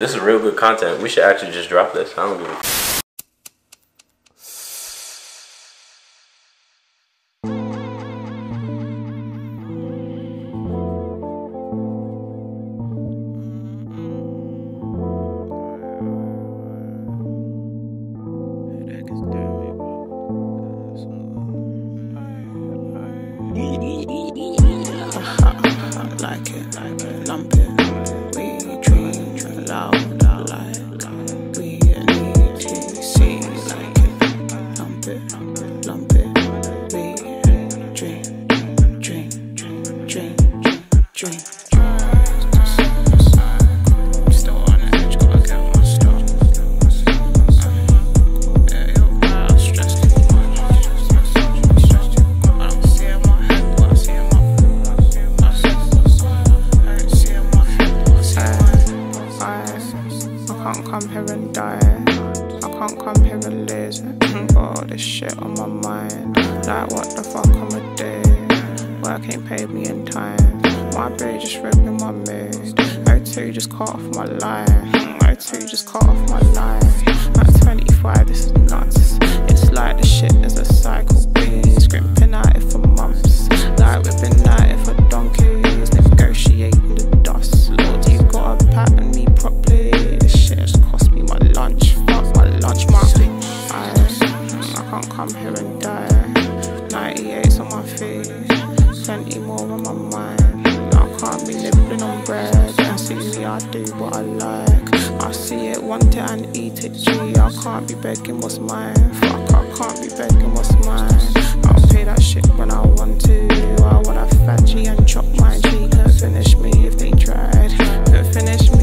This is real good content. We should actually just drop this. I don't give a like it, lump it. We dream loud, like we need to see. Like it, lump it, lump it. We dream. I can't come here and die. I can't come here and laze. Got all this shit on my mind. Like what the fuck am I doing? Work ain't paid me in time. My brain just ripping my mood. O2 just cut off my life. O2 just cut off my life. At 25, this is nuts. It's like the shit is a cycle. We're scrimping at it for months. Like we've been at it for donkeys. Negotiating the dust. Lord, you gotta pattern me properly. Come here and die. 98's on my feet, plenty more on my mind. I can't be living on bread. And see me, I do what I like. I see it, want it and eat it. Gee, I can't be begging what's mine. Fuck, I can't be begging what's mine. I'll pay that shit when I want to. I want a fat G and chop my G. Could finish me if they tried. Could finish me.